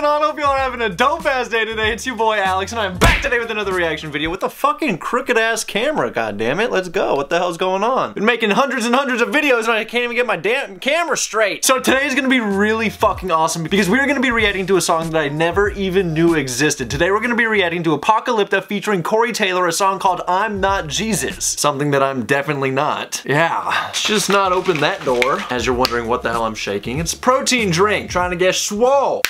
going on? Hope y'all are having a dope-ass day today. It's your boy Alex, and I'm back today with another reaction video with a fucking crooked-ass camera, goddammit. Let's go. What the hell's going on? Been making hundreds and hundreds of videos, and I can't even get my damn camera straight. So today's gonna be really fucking awesome, because we're gonna be reacting to a song that I never even knew existed. Today we're gonna be reacting to Apocalyptica featuring Corey Taylor, a song called I'm Not Jesus. Something that I'm definitely not. Yeah, let's just not open that door. As you're wondering what the hell I'm shaking, it's a protein drink, trying to get swole.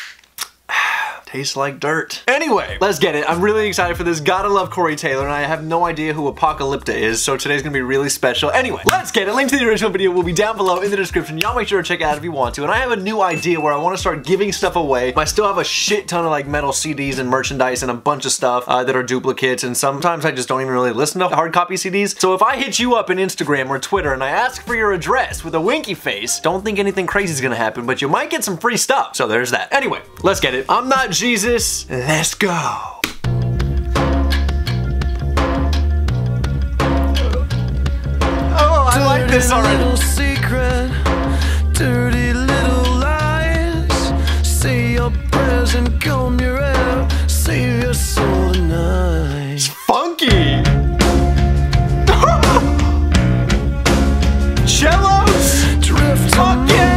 Tastes like dirt. Anyway, let's get it. I'm really excited for this. Gotta love Corey Taylor, and I have no idea who Apocalyptica is, so today's gonna be really special. Anyway, let's get it. Link to the original video will be down below in the description. Y'all make sure to check it out if you want to. And I have a new idea where I wanna start giving stuff away. I still have a shit ton of like metal CDs and merchandise and a bunch of stuff that are duplicates, and sometimes I just don't even really listen to hard copy CDs. So if I hit you up in Instagram or Twitter and I ask for your address with a winky face, don't think anything crazy is gonna happen, but you might get some free stuff. So there's that. Anyway, let's get it. I'm Not Jesus, let's go. Oh, I like this already. Dirty little secret, dirty little lies. Say your prayers and comb your hair. Save your soul tonight. It's funky. Cellos. Drift on. Fuck yeah.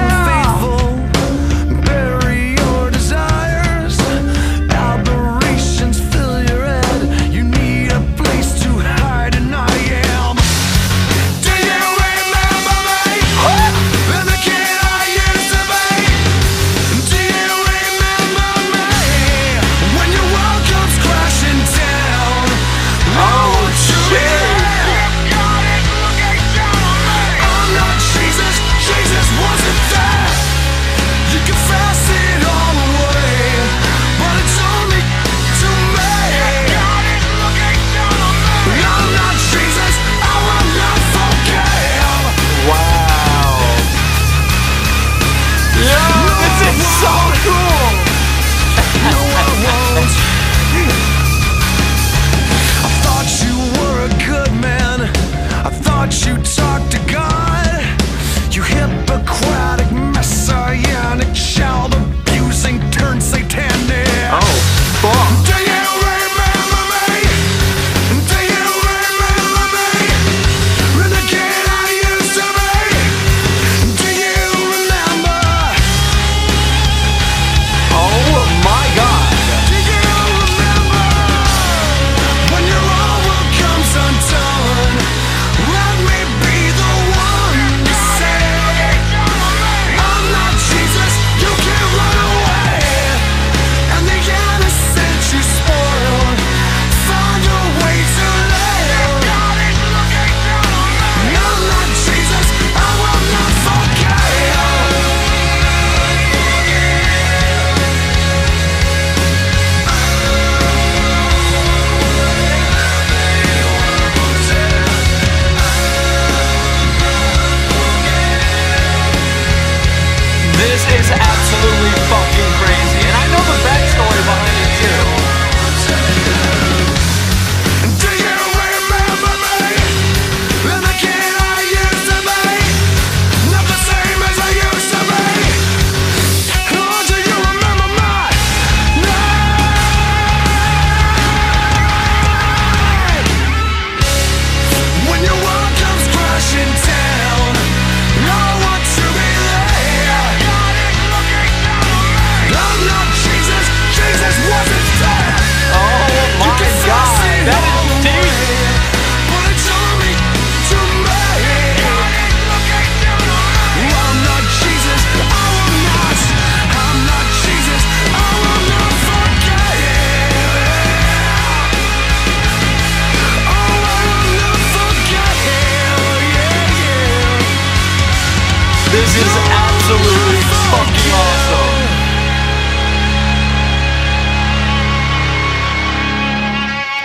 This is absolutely fucking awesome.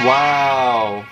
Wow.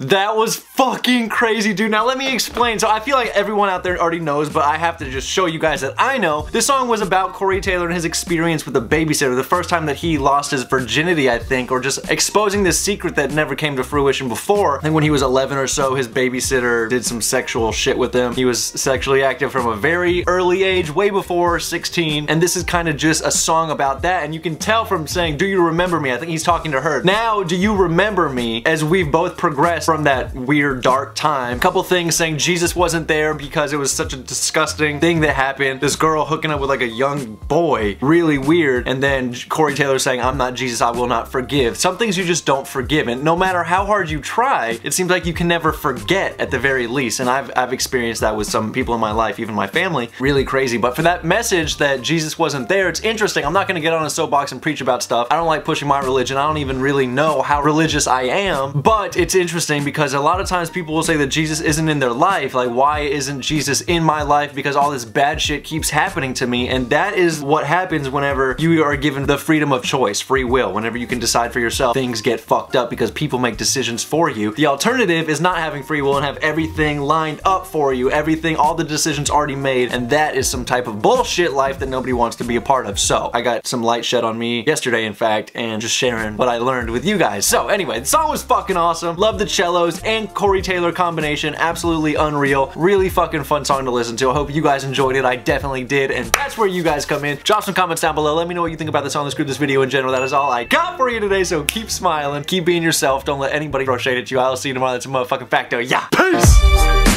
That was fucking crazy, dude. Now let me explain. So I feel like everyone out there already knows, but I have to just show you guys that I know. This song was about Corey Taylor and his experience with a babysitter, the first time that he lost his virginity, I think, or just exposing this secret that never came to fruition before. I think when he was 11 or so, his babysitter did some sexual shit with him. He was sexually active from a very early age, way before 16, and this is kind of just a song about that, and you can tell from saying, do you remember me? I think he's talking to her. Now, do you remember me? As we've both progressed from that weird, dark time. A couple things saying Jesus wasn't there because it was such a disgusting thing that happened. This girl hooking up with like a young boy, really weird, and then Corey Taylor saying, I'm not Jesus, I will not forgive. Some things you just don't forgive, and no matter how hard you try, it seems like you can never forget at the very least, and I've experienced that with some people in my life, even my family. Really crazy, but for that message that Jesus wasn't there, it's interesting. I'm not gonna get on a soapbox and preach about stuff. I don't like pushing my religion. I don't even really know how religious I am, but it's interesting because a lot of times people will say that Jesus isn't in their life. Like, why isn't Jesus in my life? Because all this bad shit keeps happening to me, and that is what happens whenever you are given the freedom of choice, free will. Whenever you can decide for yourself, things get fucked up because people make decisions for you. The alternative is not having free will and have everything lined up for you, everything, all the decisions already made, and that is some type of bullshit life that nobody wants to be a part of. So I got some light shed on me yesterday, in fact, and just sharing what I learned with you guys. So anyway, the song was fucking awesome. Love the cellos and Corey Taylor combination, absolutely unreal. Really fucking fun song to listen to. I hope you guys enjoyed it. I definitely did, and that's where you guys come in. Drop some comments down below. Let me know what you think about the song, this group, this video in general. That is all I got for you today, so keep smiling, keep being yourself. Don't let anybody throw shade at you. I'll see you tomorrow. That's a motherfucking facto. Yeah, peace!